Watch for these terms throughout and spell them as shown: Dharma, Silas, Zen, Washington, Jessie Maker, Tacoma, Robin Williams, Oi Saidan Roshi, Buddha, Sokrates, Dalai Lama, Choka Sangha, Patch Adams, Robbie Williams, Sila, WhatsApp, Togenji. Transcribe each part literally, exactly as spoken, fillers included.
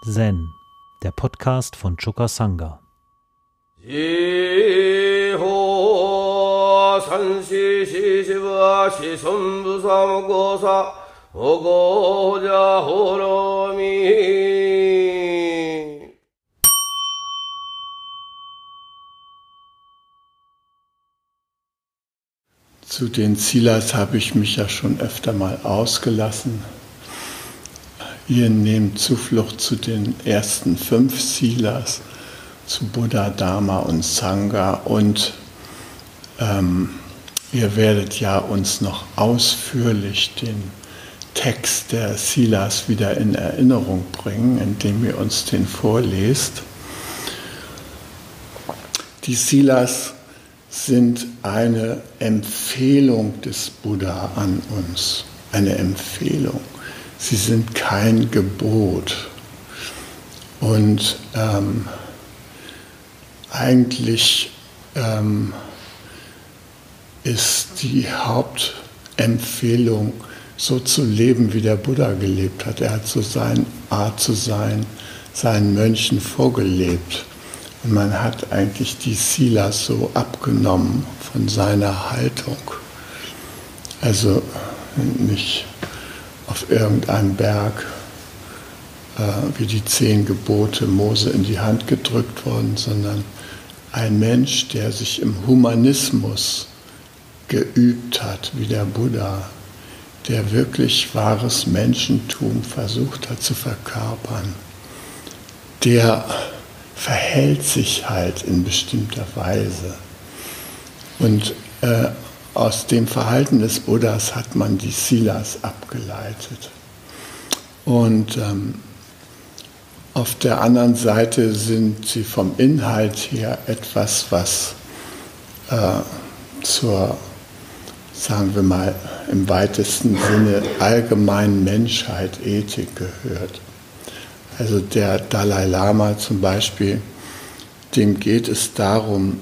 Zen, der Podcast von Choka Sangha. Zu den Silas habe ich mich ja schon öfter mal ausgelassen. Ihr nehmt Zuflucht zu den ersten fünf Silas, zu Buddha, Dharma und Sangha, und ähm, ihr werdet ja uns noch ausführlich den Text der Silas wieder in Erinnerung bringen, indem ihr uns den vorlest. Die Silas sind eine Empfehlung des Buddha an uns, eine Empfehlung. Sie sind kein Gebot. Und ähm, eigentlich ähm, ist die Hauptempfehlung, so zu leben, wie der Buddha gelebt hat. Er hat so seine Art zu sein, seinen Mönchen vorgelebt. Und man hat eigentlich die Silas so abgenommen von seiner Haltung. Also nicht auf irgendeinem Berg, äh, wie die zehn Gebote Mose in die Hand gedrückt worden, sondern ein Mensch, der sich im Humanismus geübt hat, wie der Buddha, der wirklich wahres Menschentum versucht hat zu verkörpern, der verhält sich halt in bestimmter Weise. Und äh, aus dem Verhalten des Buddhas hat man die Silas abgeleitet. Und ähm, auf der anderen Seite sind sie vom Inhalt her etwas, was äh, zur, sagen wir mal, im weitesten Sinne allgemeinen Menschheit, Ethik gehört. Also der Dalai Lama zum Beispiel, dem geht es darum,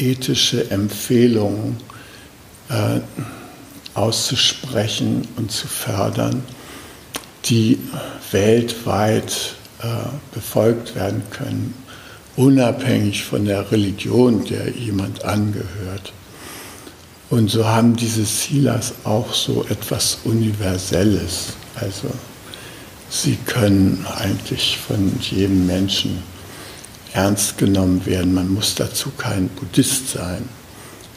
ethische Empfehlungen äh, auszusprechen und zu fördern, die weltweit äh, befolgt werden können, unabhängig von der Religion, der jemand angehört. Und so haben diese Silas auch so etwas Universelles. Also sie können eigentlich von jedem Menschen ernst genommen werden. Man muss dazu kein Buddhist sein.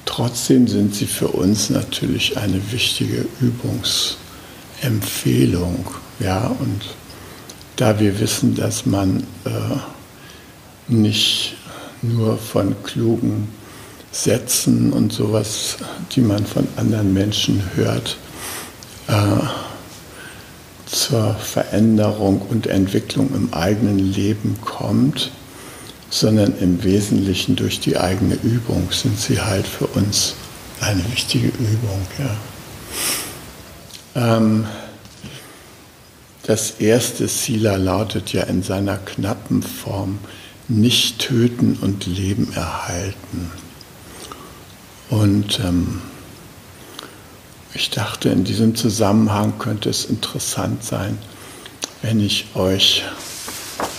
Trotzdem sind sie für uns natürlich eine wichtige Übungsempfehlung. Ja, und da wir wissen, dass man äh, nicht nur von klugen Sätzen und sowas, die man von anderen Menschen hört, äh, zur Veränderung und Entwicklung im eigenen Leben kommt, sondern im Wesentlichen durch die eigene Übung sind sie halt für uns eine wichtige Übung. Ja. Ähm, das erste Sila lautet ja in seiner knappen Form: nicht töten und Leben erhalten. Und ähm, ich dachte, in diesem Zusammenhang könnte es interessant sein, wenn ich euch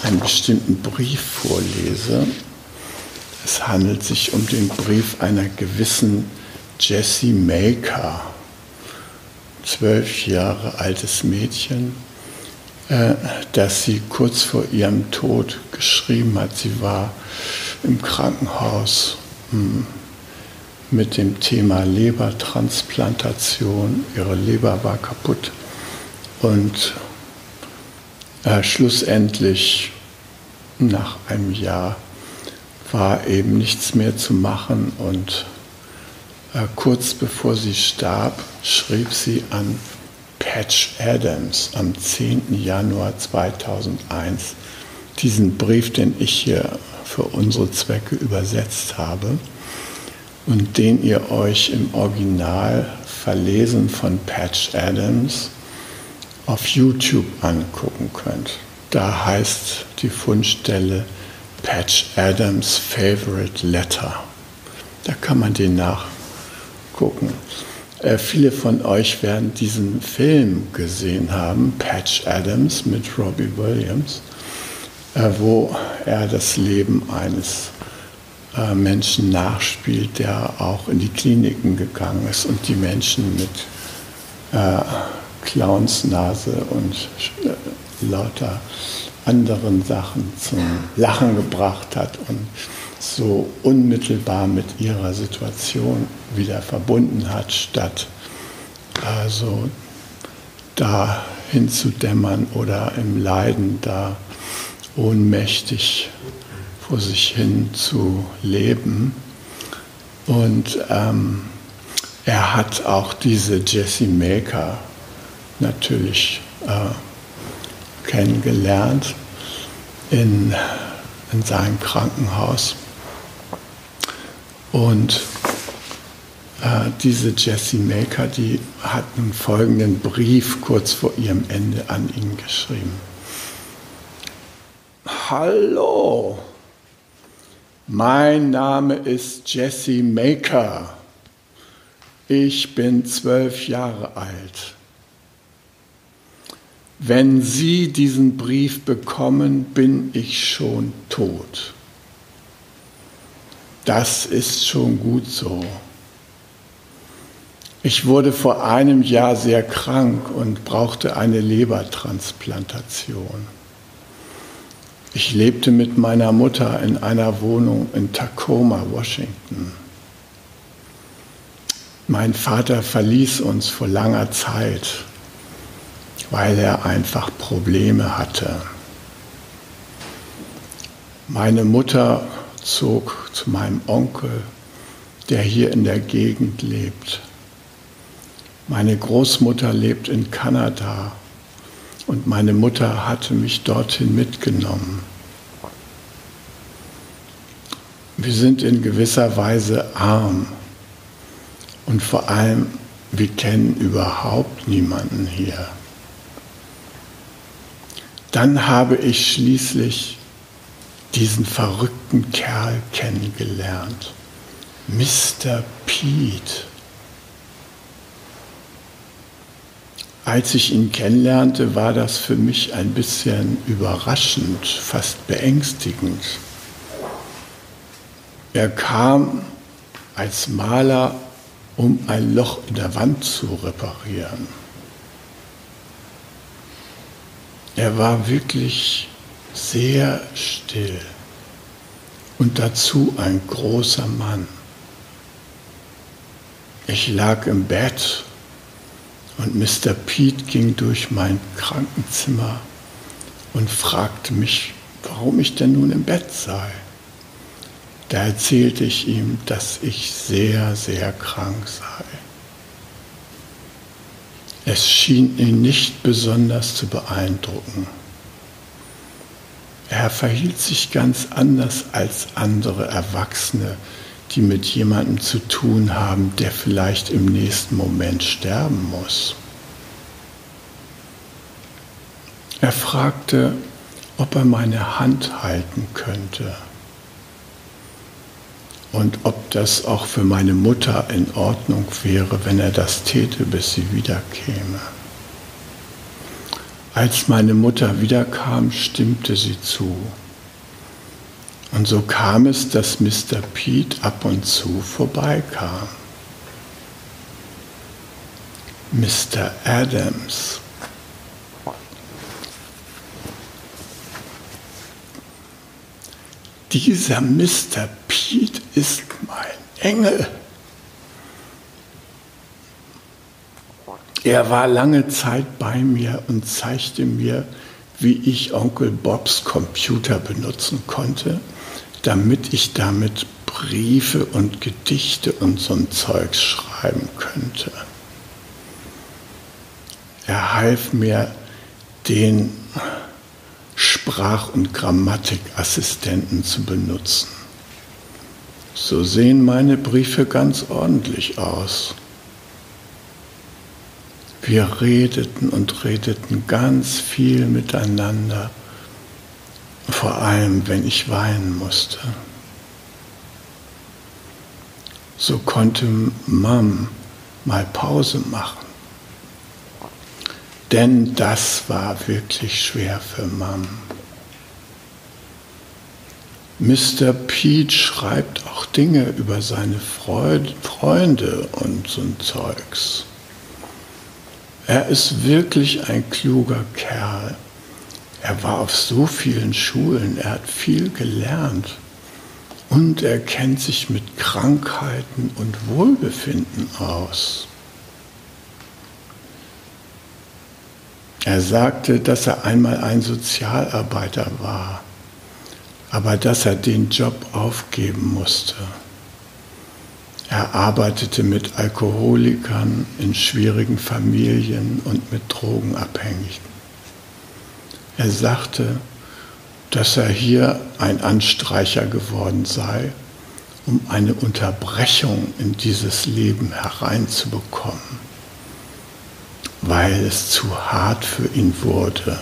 einen bestimmten Brief vorlese. Es handelt sich um den Brief einer gewissen Jessie Maker, zwölf Jahre altes Mädchen, äh, das sie kurz vor ihrem Tod geschrieben hat. Sie war im Krankenhaus mh, mit dem Thema Lebertransplantation. Ihre Leber war kaputt und Äh, schlussendlich, nach einem Jahr, war eben nichts mehr zu machen, und äh, kurz bevor sie starb, schrieb sie an Patch Adams am zehnten Januar zweitausendeins diesen Brief, den ich hier für unsere Zwecke übersetzt habe und den ihr euch im Original verlesen von Patch Adams auf YouTube angucken könnt. Da heißt die Fundstelle Patch Adams Favorite Letter. Da kann man den nachgucken. Äh, viele von euch werden diesen Film gesehen haben, Patch Adams mit Robbie Williams, äh, wo er das Leben eines äh, Menschen nachspielt, der auch in die Kliniken gegangen ist und die Menschen mit äh, Clownsnase und äh, lauter anderen Sachen zum Lachen gebracht hat und so unmittelbar mit ihrer Situation wieder verbunden hat, statt also da hinzudämmern oder im Leiden da ohnmächtig vor sich hin zu leben. Und ähm, er hat auch diese Jessie Maker natürlich äh, kennengelernt in, in seinem Krankenhaus. Und äh, diese Jessie Maker, die hat einen folgenden Brief kurz vor ihrem Ende an ihn geschrieben. Hallo, mein Name ist Jessie Maker. Ich bin zwölf Jahre alt. Wenn Sie diesen Brief bekommen, bin ich schon tot. Das ist schon gut so. Ich wurde vor einem Jahr sehr krank und brauchte eine Lebertransplantation. Ich lebte mit meiner Mutter in einer Wohnung in Tacoma, Washington. Mein Vater verließ uns vor langer Zeit, weil er einfach Probleme hatte. Meine Mutter zog zu meinem Onkel, der hier in der Gegend lebt. Meine Großmutter lebt in Kanada und meine Mutter hatte mich dorthin mitgenommen. Wir sind in gewisser Weise arm und vor allem, wir kennen überhaupt niemanden hier. Dann habe ich schließlich diesen verrückten Kerl kennengelernt, Mister Pete. Als ich ihn kennenlernte, war das für mich ein bisschen überraschend, fast beängstigend. Er kam als Maler, um ein Loch in der Wand zu reparieren. Er war wirklich sehr still und dazu ein großer Mann. Ich lag im Bett und Mister Pete ging durch mein Krankenzimmer und fragte mich, warum ich denn nun im Bett sei. Da erzählte ich ihm, dass ich sehr, sehr krank sei. Es schien ihn nicht besonders zu beeindrucken. Er verhielt sich ganz anders als andere Erwachsene, die mit jemandem zu tun haben, der vielleicht im nächsten Moment sterben muss. Er fragte, ob er meine Hand halten könnte und ob das auch für meine Mutter in Ordnung wäre, wenn er das täte, bis sie wiederkäme. Als meine Mutter wiederkam, stimmte sie zu. Und so kam es, dass Mister Pete ab und zu vorbeikam. Mister Adams. Dieser Mister Pete ist mein Engel. Er war lange Zeit bei mir und zeigte mir, wie ich Onkel Bobs Computer benutzen konnte, damit ich damit Briefe und Gedichte und so ein Zeugs schreiben könnte. Er half mir, den Sprach- und Grammatikassistenten zu benutzen. So sehen meine Briefe ganz ordentlich aus. Wir redeten und redeten ganz viel miteinander, vor allem, wenn ich weinen musste. So konnte Mom mal Pause machen. Denn das war wirklich schwer für Mom. Mister Pete schreibt auch Dinge über seine Freud- Freunde und so ein Zeugs. Er ist wirklich ein kluger Kerl. Er war auf so vielen Schulen, er hat viel gelernt und er kennt sich mit Krankheiten und Wohlbefinden aus. Er sagte, dass er einmal ein Sozialarbeiter war, aber dass er den Job aufgeben musste. Er arbeitete mit Alkoholikern in schwierigen Familien und mit Drogenabhängigen. Er sagte, dass er hier ein Anstreicher geworden sei, um eine Unterbrechung in dieses Leben hereinzubekommen, weil es zu hart für ihn wurde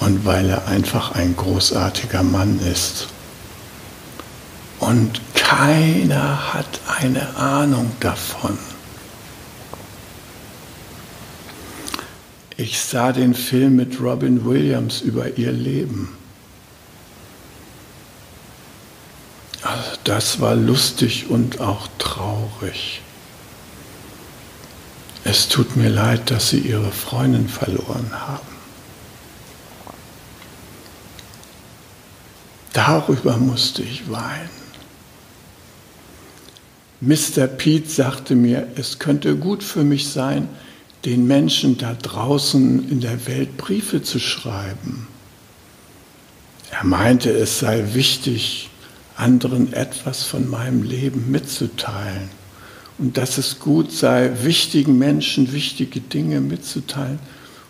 und weil er einfach ein großartiger Mann ist. Und keiner hat eine Ahnung davon. Ich sah den Film mit Robin Williams über ihr Leben. Also das war lustig und auch traurig. Es tut mir leid, dass sie ihre Freundin verloren haben. Darüber musste ich weinen. Mister Pete sagte mir, es könnte gut für mich sein, den Menschen da draußen in der Welt Briefe zu schreiben. Er meinte, es sei wichtig, anderen etwas von meinem Leben mitzuteilen. Und dass es gut sei, wichtigen Menschen wichtige Dinge mitzuteilen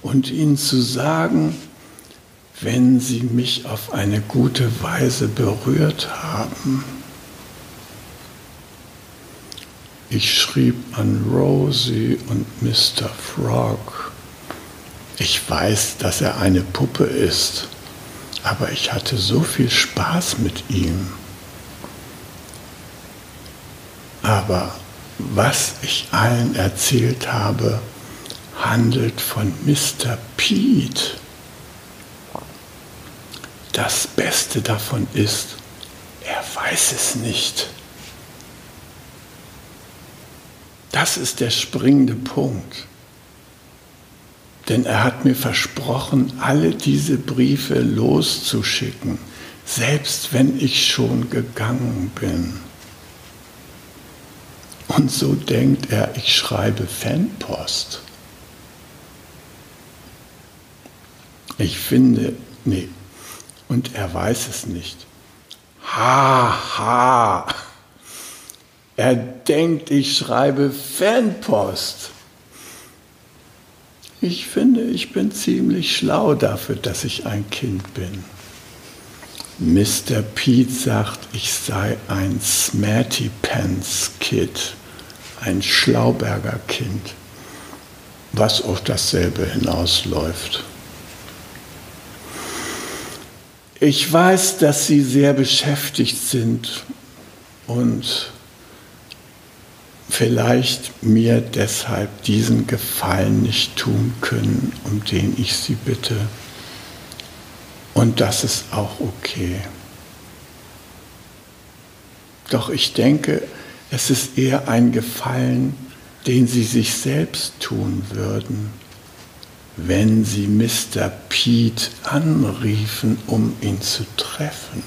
und ihnen zu sagen, wenn sie mich auf eine gute Weise berührt haben. Ich schrieb an Rosie und Mister Frog. Ich weiß, dass er eine Puppe ist, aber ich hatte so viel Spaß mit ihm. Aber was ich allen erzählt habe, handelt von Mister Pete. Das Beste davon ist, er weiß es nicht. Das ist der springende Punkt. Denn er hat mir versprochen, alle diese Briefe loszuschicken, selbst wenn ich schon gegangen bin. Und so denkt er, ich schreibe Fanpost. Ich finde, nee, und er weiß es nicht. Ha, ha. Er denkt, ich schreibe Fanpost. Ich finde, ich bin ziemlich schlau dafür, dass ich ein Kind bin. Mister Pete sagt, ich sei ein Smarty Pants Kid, ein Schlauberger Kind, was auf dasselbe hinausläuft. Ich weiß, dass Sie sehr beschäftigt sind und vielleicht mir deshalb diesen Gefallen nicht tun können, um den ich Sie bitte. Und das ist auch okay. Doch ich denke, es ist eher ein Gefallen, den Sie sich selbst tun würden, wenn Sie Mister Pete anriefen, um ihn zu treffen.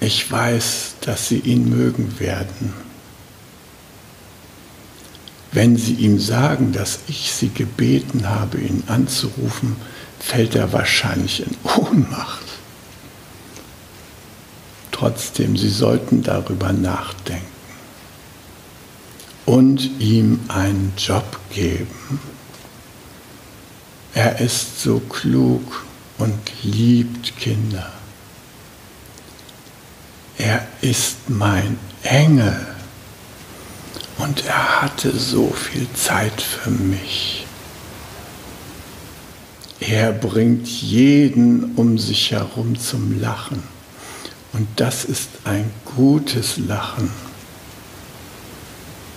Ich weiß, dass Sie ihn mögen werden. Wenn Sie ihm sagen, dass ich Sie gebeten habe, ihn anzurufen, fällt er wahrscheinlich in Ohnmacht. Trotzdem, Sie sollten darüber nachdenken und ihm einen Job geben. Er ist so klug und liebt Kinder. Er ist mein Engel. Und er hatte so viel Zeit für mich. Er bringt jeden um sich herum zum Lachen. Und das ist ein gutes Lachen.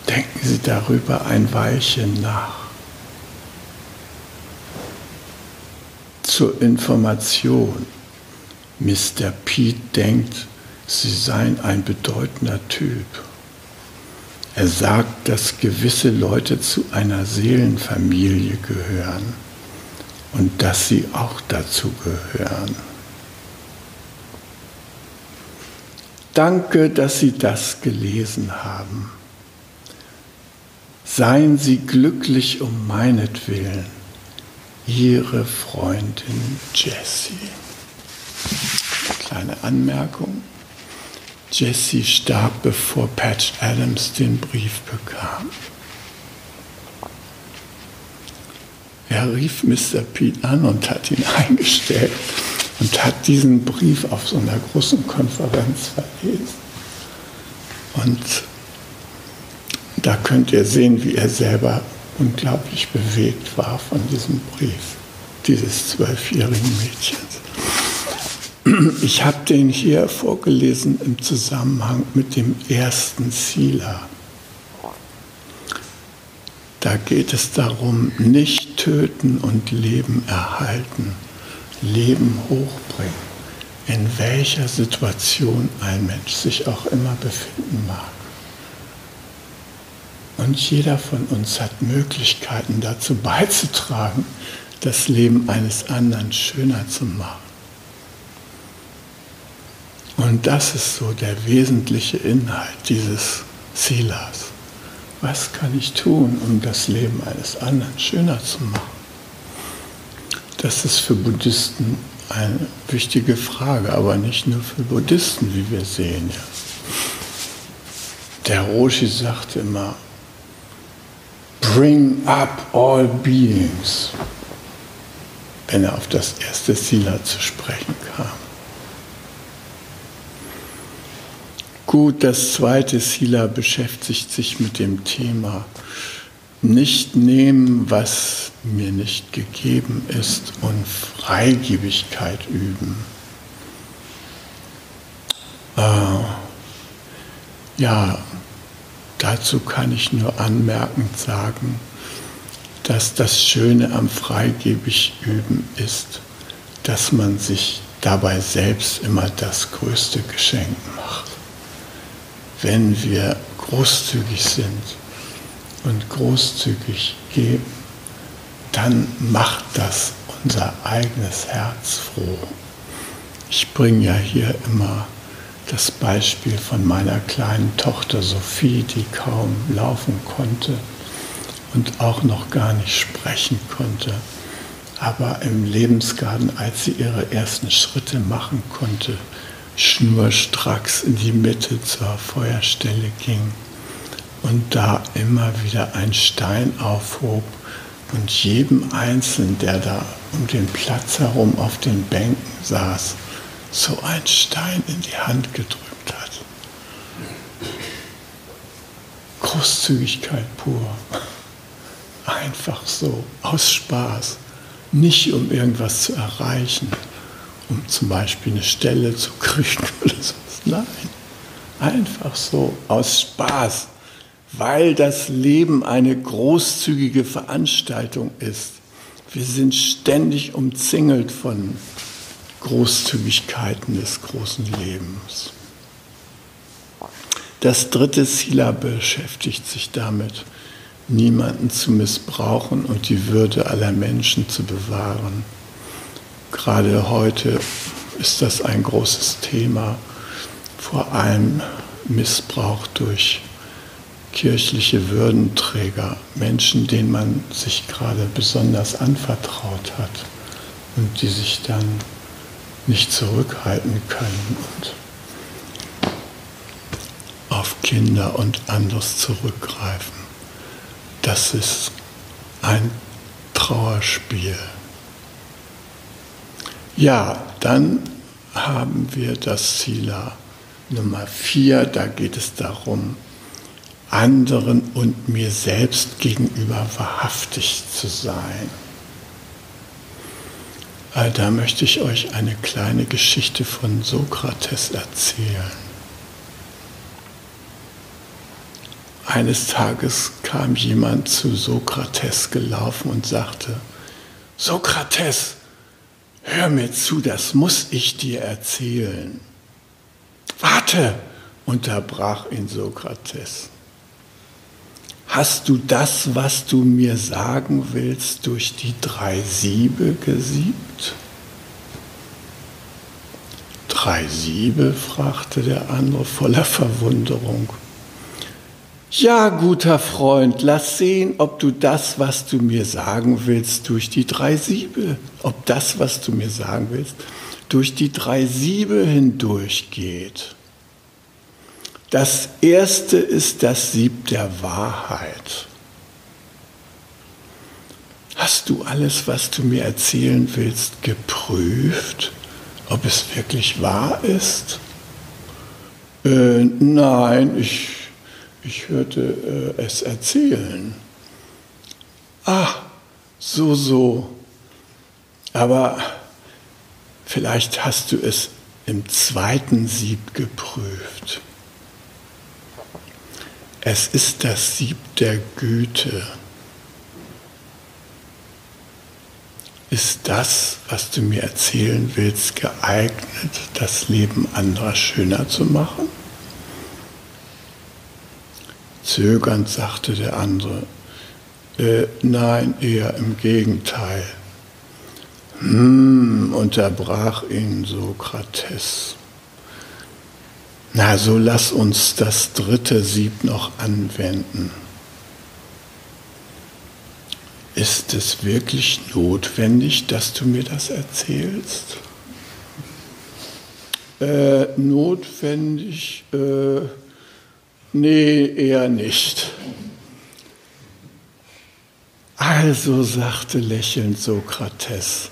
Denken Sie darüber ein Weilchen nach. Zur Information. Mister Pete denkt, Sie seien ein bedeutender Typ. Er sagt, dass gewisse Leute zu einer Seelenfamilie gehören und dass Sie auch dazu gehören. Danke, dass Sie das gelesen haben. Seien Sie glücklich um meinetwillen. Ihre Freundin Jessie. Kleine Anmerkung. Jessie starb, bevor Patch Adams den Brief bekam. Er rief Mister Pete an und hat ihn eingestellt und hat diesen Brief auf so einer großen Konferenz verlesen. Und da könnt ihr sehen, wie er selber unglaublich bewegt war von diesem Brief, dieses zwölfjährigen Mädchens. Ich habe den hier vorgelesen im Zusammenhang mit dem ersten Sila. Da geht es darum, nicht töten und Leben erhalten, Leben hochbringen, in welcher Situation ein Mensch sich auch immer befinden mag. Und jeder von uns hat Möglichkeiten, dazu beizutragen, das Leben eines anderen schöner zu machen. Und das ist so der wesentliche Inhalt dieses Silas. Was kann ich tun, um das Leben eines anderen schöner zu machen? Das ist für Buddhisten eine wichtige Frage, aber nicht nur für Buddhisten, wie wir sehen. Der Roshi sagt immer, bring up all beings, wenn er auf das erste Sila zu sprechen kam. Gut, das zweite Sila beschäftigt sich mit dem Thema nicht nehmen, was mir nicht gegeben ist, und Freigebigkeit üben. Äh, ja, dazu kann ich nur anmerkend sagen, dass das Schöne am Freigebig üben ist, dass man sich dabei selbst immer das größte Geschenk macht. Wenn wir großzügig sind und großzügig geben, dann macht das unser eigenes Herz froh. Ich bringe ja hier immer das Beispiel von meiner kleinen Tochter Sophie, die kaum laufen konnte und auch noch gar nicht sprechen konnte. Aber im Lebensgarten, als sie ihre ersten Schritte machen konnte, schnurstracks in die Mitte zur Feuerstelle ging und da immer wieder einen Stein aufhob und jedem Einzelnen, der da um den Platz herum auf den Bänken saß, so einen Stein in die Hand gedrückt hat. Großzügigkeit pur. Einfach so, aus Spaß. Nicht um irgendwas zu erreichen, um zum Beispiel eine Stelle zu kriegen oder so. Nein, einfach so, aus Spaß, weil das Leben eine großzügige Veranstaltung ist. Wir sind ständig umzingelt von Großzügigkeiten des großen Lebens. Das dritte Sila beschäftigt sich damit, niemanden zu missbrauchen und die Würde aller Menschen zu bewahren. Gerade heute ist das ein großes Thema, vor allem Missbrauch durch kirchliche Würdenträger, Menschen, denen man sich gerade besonders anvertraut hat und die sich dann nicht zurückhalten können und auf Kinder und anderes zurückgreifen. Das ist ein Trauerspiel. Ja, dann haben wir das Sila Nummer vier. Da geht es darum, anderen und mir selbst gegenüber wahrhaftig zu sein. Da möchte ich euch eine kleine Geschichte von Sokrates erzählen. Eines Tages kam jemand zu Sokrates gelaufen und sagte: Sokrates, hör mir zu, das muss ich dir erzählen. Warte, unterbrach ihn Sokrates. Hast du das, was du mir sagen willst, durch die drei Siebe gesiebt? Drei Siebe? Fragte der andere voller Verwunderung. Ja, guter Freund, lass sehen, ob du das, was du mir sagen willst, durch die drei Siebe, ob das, was du mir sagen willst, durch die drei Siebe hindurchgeht. Das erste ist das Sieb der Wahrheit. Hast du alles, was du mir erzählen willst, geprüft, ob es wirklich wahr ist? Äh, nein, ich, ich hörte äh, es erzählen. Ah, so, so. Aber vielleicht hast du es im zweiten Sieb geprüft. Es ist das Sieb der Güte. Ist das, was du mir erzählen willst, geeignet, das Leben anderer schöner zu machen? Zögernd sagte der andere: äh, nein, eher im Gegenteil. Hm, unterbrach ihn Sokrates. Na, so lass uns das dritte Sieb noch anwenden. Ist es wirklich notwendig, dass du mir das erzählst? Äh, notwendig? Äh, nee, eher nicht. Also, sagte lächelnd Sokrates,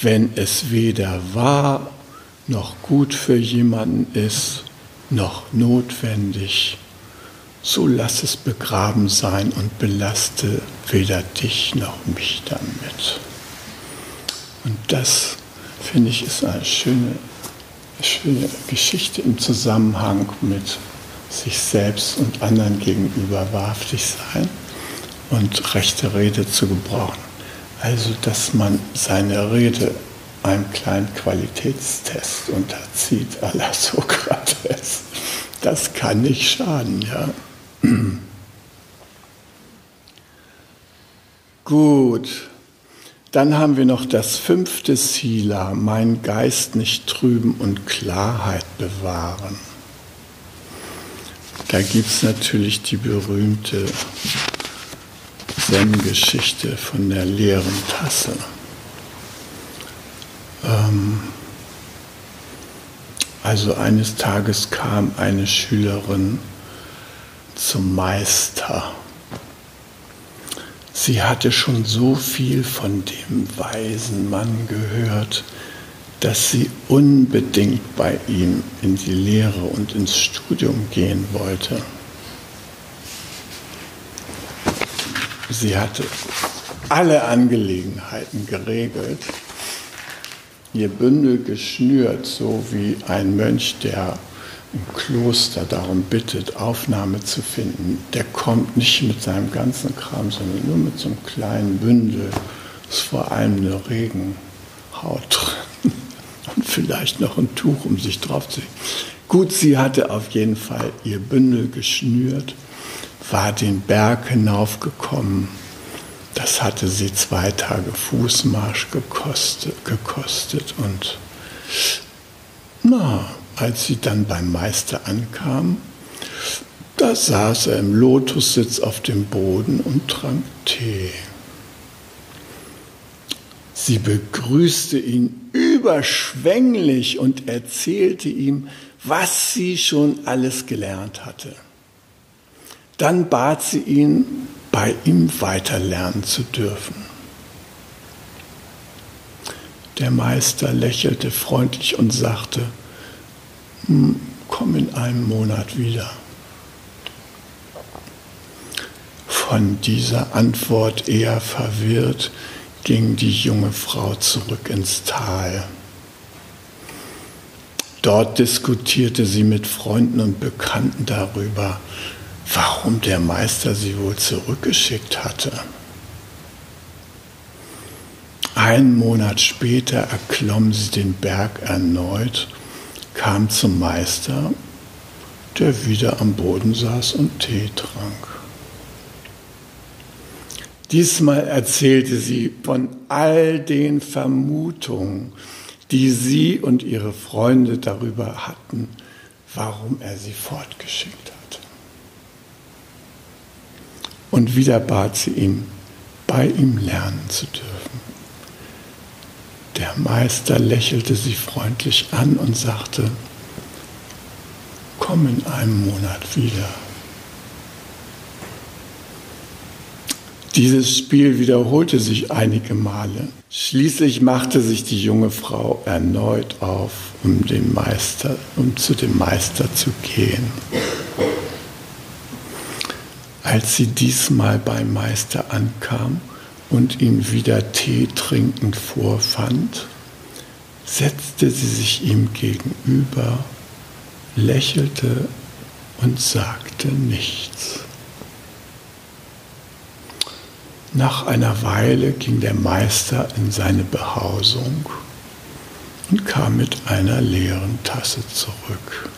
wenn es weder wahr noch gut für jemanden ist, noch notwendig, so lass es begraben sein und belaste weder dich noch mich damit. Und das, finde ich, ist eine schöne, schöne Geschichte im Zusammenhang mit sich selbst und anderen gegenüber wahrhaftig sein und rechte Rede zu gebrauchen. Also, dass man seine Rede einem kleinen Qualitätstest unterzieht, à la Sokrates. Das kann nicht schaden, ja. Gut, dann haben wir noch das fünfte Sila, meinen Geist nicht trüben und Klarheit bewahren. Da gibt es natürlich die berühmte Zen-Geschichte von der leeren Tasse. Also eines Tages kam eine Schülerin zum Meister. Sie hatte schon so viel von dem weisen Mann gehört, dass sie unbedingt bei ihm in die Lehre und ins Studium gehen wollte. Sie hatte alle Angelegenheiten geregelt, ihr Bündel geschnürt, so wie ein Mönch, der im Kloster darum bittet, Aufnahme zu finden. Der kommt nicht mit seinem ganzen Kram, sondern nur mit so einem kleinen Bündel. Ist vor allem eine Regenhaut drin und vielleicht noch ein Tuch, um sich drauf zu legen. Gut, sie hatte auf jeden Fall ihr Bündel geschnürt, war den Berg hinaufgekommen. Das hatte sie zwei Tage Fußmarsch gekostet, gekostet und na, als sie dann beim Meister ankam, da saß er im Lotussitz auf dem Boden und trank Tee. Sie begrüßte ihn überschwänglich und erzählte ihm, was sie schon alles gelernt hatte. Dann bat sie ihn, bei ihm weiterlernen zu dürfen. Der Meister lächelte freundlich und sagte: komm in einem Monat wieder. Von dieser Antwort eher verwirrt, ging die junge Frau zurück ins Tal. Dort diskutierte sie mit Freunden und Bekannten darüber, warum der Meister sie wohl zurückgeschickt hatte. Einen Monat später erklomm sie den Berg erneut, kam zum Meister, der wieder am Boden saß und Tee trank. Diesmal erzählte sie von all den Vermutungen, die sie und ihre Freunde darüber hatten, warum er sie fortgeschickt hatte. Und wieder bat sie ihn, bei ihm lernen zu dürfen. Der Meister lächelte sie freundlich an und sagte, komm in einem Monat wieder. Dieses Spiel wiederholte sich einige Male. Schließlich machte sich die junge Frau erneut auf, um, den Meister, um zu dem Meister zu gehen. Als sie diesmal beim Meister ankam und ihn wieder Tee trinkend vorfand, setzte sie sich ihm gegenüber, lächelte und sagte nichts. Nach einer Weile ging der Meister in seine Behausung und kam mit einer leeren Tasse zurück.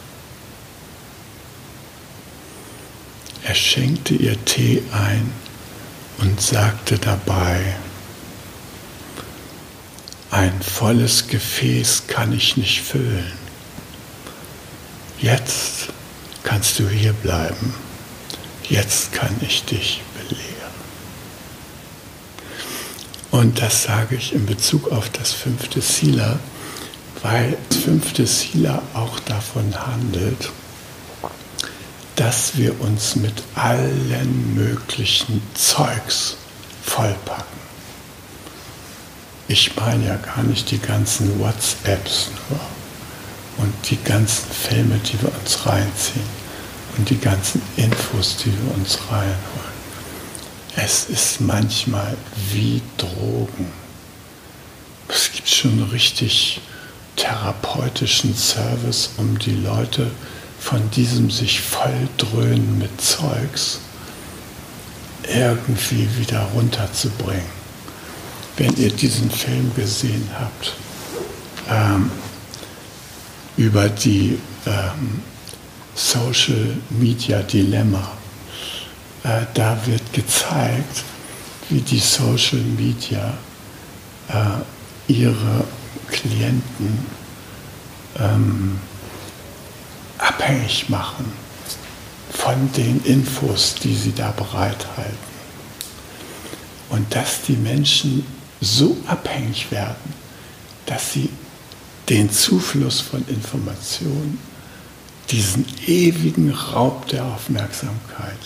Er schenkte ihr Tee ein und sagte dabei, ein volles Gefäß kann ich nicht füllen. Jetzt kannst du hier bleiben. Jetzt kann ich dich belehren. Und das sage ich in Bezug auf das fünfte Sila, weil das fünfte Sila auch davon handelt, dass wir uns mit allen möglichen Zeugs vollpacken. Ich meine ja gar nicht die ganzen WhatsApps nur und die ganzen Filme, die wir uns reinziehen und die ganzen Infos, die wir uns reinholen. Es ist manchmal wie Drogen. Es gibt schon richtig therapeutischen Service, um die Leute von diesem sich volldröhnen mit Zeugs irgendwie wieder runterzubringen. Wenn ihr diesen Film gesehen habt, ähm, über die ähm, Social Media Dilemma, da wird gezeigt, wie die Social Media äh, ihre Klienten ähm, abhängig machen von den Infos, die sie da bereithalten. Und dass die Menschen so abhängig werden, dass sie den Zufluss von Informationen, diesen ewigen Raub der Aufmerksamkeit,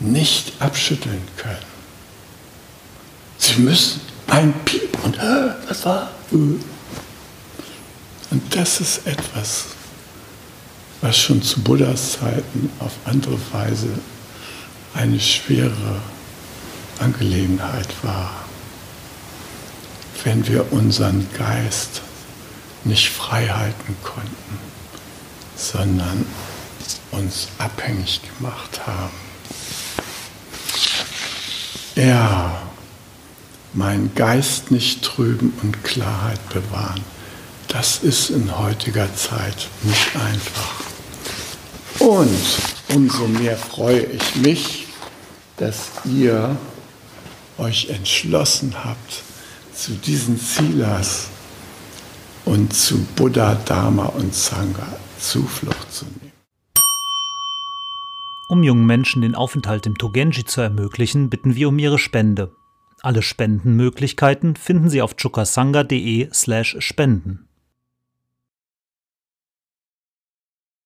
nicht abschütteln können. Sie müssen ein Piep und was war? Und das ist etwas, was schon zu Buddhas Zeiten auf andere Weise eine schwere Angelegenheit war. Wenn wir unseren Geist nicht frei halten konnten, sondern uns abhängig gemacht haben. Ja, mein Geist nicht trüben und Klarheit bewahren, das ist in heutiger Zeit nicht einfach. Und umso mehr freue ich mich, dass ihr euch entschlossen habt, zu diesen Silas und zu Buddha, Dharma und Sangha Zuflucht zu nehmen. Um jungen Menschen den Aufenthalt im Togenji zu ermöglichen, bitten wir um ihre Spende. Alle Spendenmöglichkeiten finden Sie auf choka sangha punkt de slash spenden.